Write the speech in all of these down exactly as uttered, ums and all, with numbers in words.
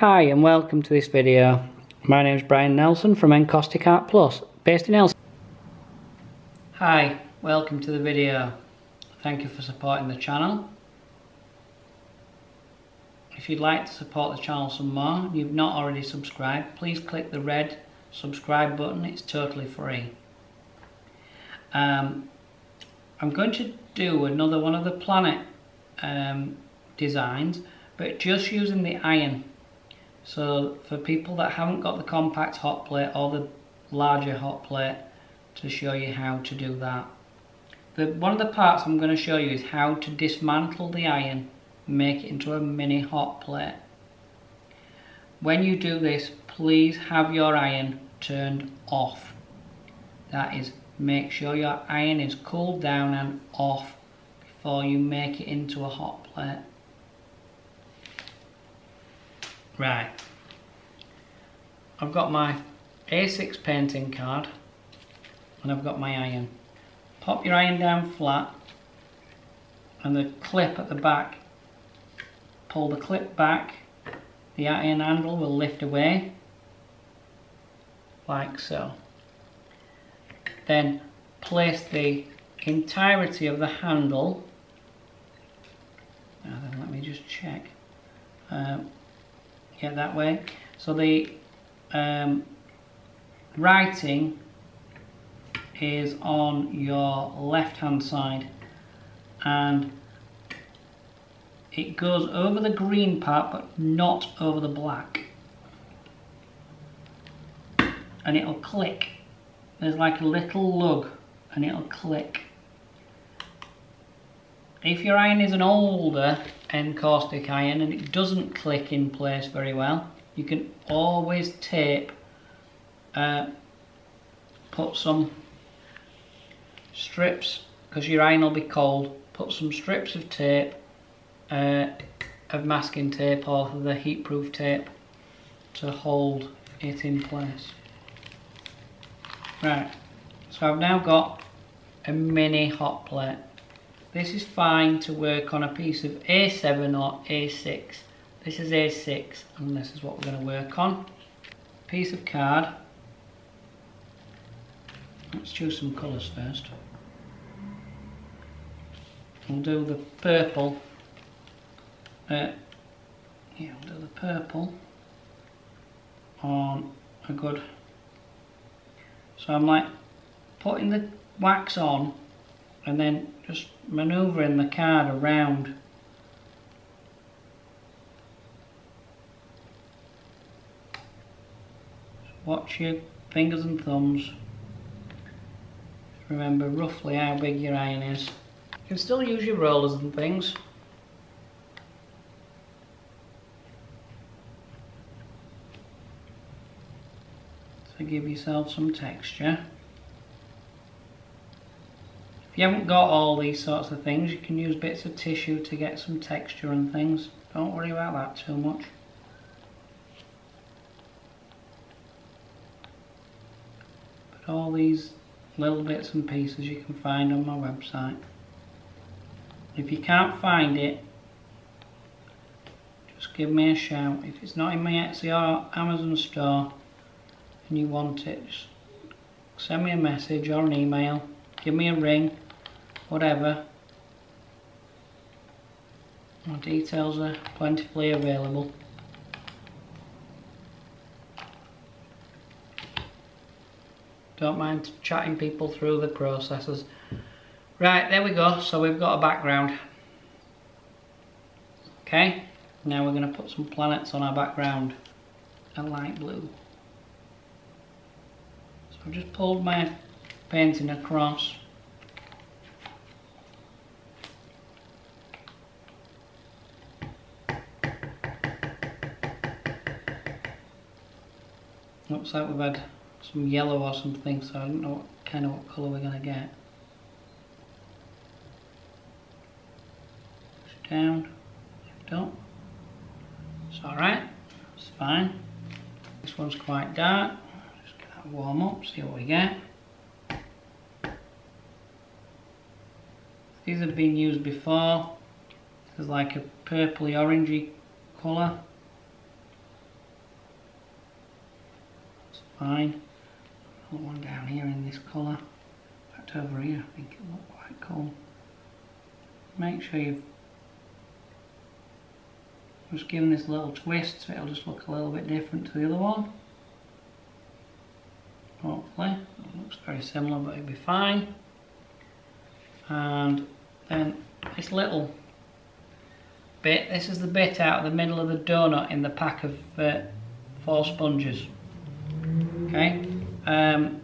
Hi and welcome to this video. My name is Brian Nelson from Encaustic Art Plus, based in Helsinki. Hi, welcome to the video. Thank you for supporting the channel. If you'd like to support the channel some more and you've not already subscribed, please click the red subscribe button. It's totally free. Um, I'm going to do another one of the planet um, designs, but just using the iron. So for people that haven't got the compact hot plate or the larger hot plate, to show you how to do that. The, one of the parts I'm going to show you is how to dismantle the iron, make it into a mini hot plate. When you do this, please have your iron turned off. That is, make sure your iron is cooled down and off before you make it into a hot plate. Right, I've got my A six painting card and I've got my iron. Pop your iron down flat and the clip at the back, pull the clip back, the iron handle will lift away, like so. Then place the entirety of the handle, now then let me just check, um, yeah, that way. So the um, writing is on your left hand side and it goes over the green part but not over the black, and it'll click. There's like a little lug and it'll click. If your iron is an older encaustic iron and it doesn't click in place very well, you can always tape, uh, put some strips, because your iron will be cold, put some strips of tape, uh, of masking tape or the heat proof tape to hold it in place. Right, so I've now got a mini hot plate. This is fine to work on a piece of A seven or A six. This is A six and this is what we're going to work on. Piece of card. Let's choose some colours first. We'll do the purple. Uh, yeah, we'll do the purple on a good. So I'm like putting the wax on and then just manoeuvring the card around. Watch your fingers and thumbs. Remember roughly how big your iron is. You can still use your rollers and things. So give yourself some texture. If you haven't got all these sorts of things, you can use bits of tissue to get some texture and things. Don't worry about that too much. But all these little bits and pieces you can find on my website. If you can't find it, just give me a shout. If it's not in my Etsy or Amazon store and you want it, just send me a message or an email. Give me a ring, whatever. My details are plentifully available. Don't mind chatting people through the processes. Right, there we go. So we've got a background. Okay, now we're going to put some planets on our background. A light blue. So I've just pulled my painting across. Looks like we've had some yellow or something, so I don't know what kind of what colour we're going to get. Push down, lift up. It's alright, it's fine. This one's quite dark. Just get that warm up, see what we get. These have been used before. This is like a purpley orangey colour. fine. Put one down here in this colour, back over here, I think it'll look quite cool. Make sure you've just given this little twist so it'll just look a little bit different to the other one. Hopefully, it looks very similar but it'll be fine. And then this little bit, this is the bit out of the middle of the donut in the pack of uh, four sponges. Okay, um,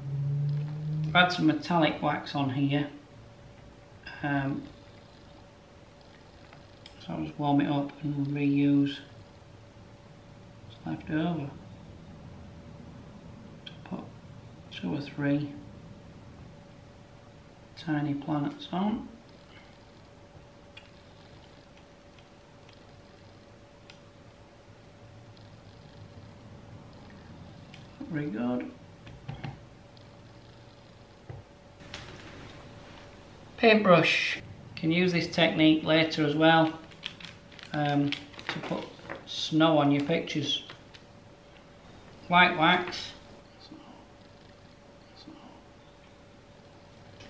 I've had some metallic wax on here. Um, so I'll just warm it up and reuse what's left over. To put two or three tiny planets on. Very good. Paintbrush. You can use this technique later as well um, to put snow on your pictures. White wax.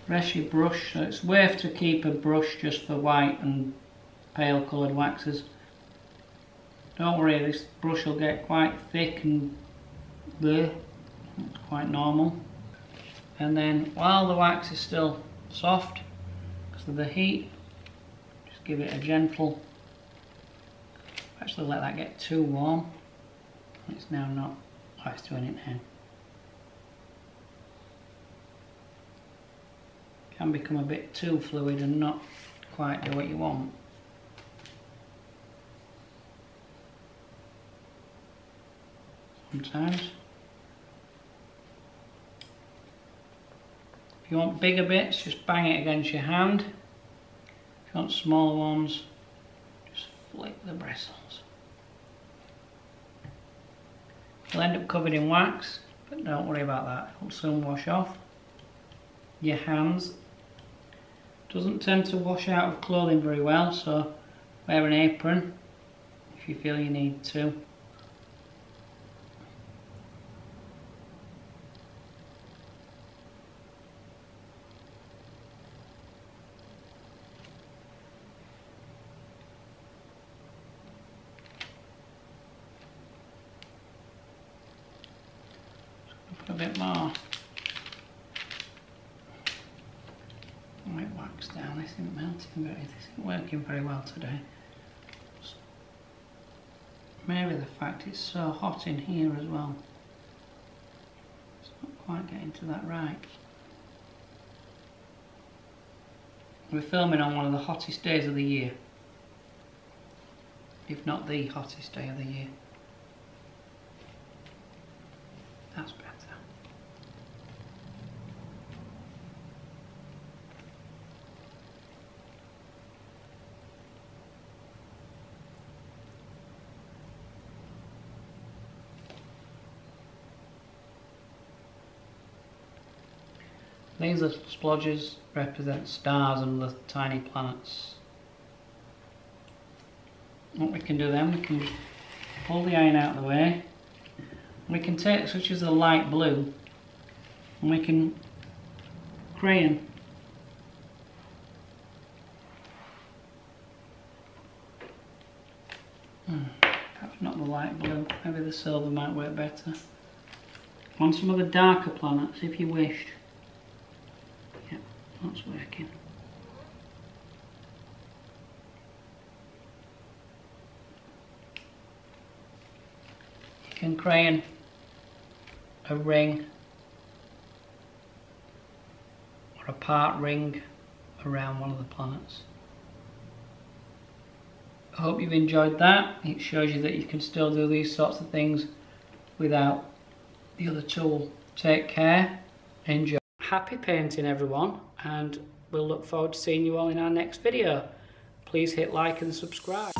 Brushy brush. So it's worth to keep a brush just for white and pale coloured waxes. Don't worry, this brush will get quite thick and there, that's quite normal. And then while the wax is still soft because of the heat, just give it a gentle, actually let that get too warm, it's now not, oh, it's doing it now. It can become a bit too fluid and not quite do what you want. Sometimes. If you want bigger bits, just bang it against your hand. If you want smaller ones, just flick the bristles. You'll end up covered in wax, but don't worry about that. It'll soon wash off. Your hands doesn't tend to wash out of clothing very well, so wear an apron if you feel you need to. A bit more white wax down. This isn't melting very. This isn't working very well today. Maybe the fact it's so hot in here as well. It's not quite getting to that right. We're filming on one of the hottest days of the year, if not the hottest day of the year. That's better. These little splodges represent stars and the tiny planets. What we can do then, we can pull the iron out of the way. We can take, such as the light blue, and we can crayon. Hmm, perhaps not the light blue, maybe the silver might work better. On some of the darker planets, if you wished. That's working. You can crayon a ring or a part ring around one of the planets. I hope you've enjoyed that. It shows you that you can still do these sorts of things without the other tool. Take care. Enjoy. Happy painting everyone, and we'll look forward to seeing you all in our next video. Please hit like and subscribe.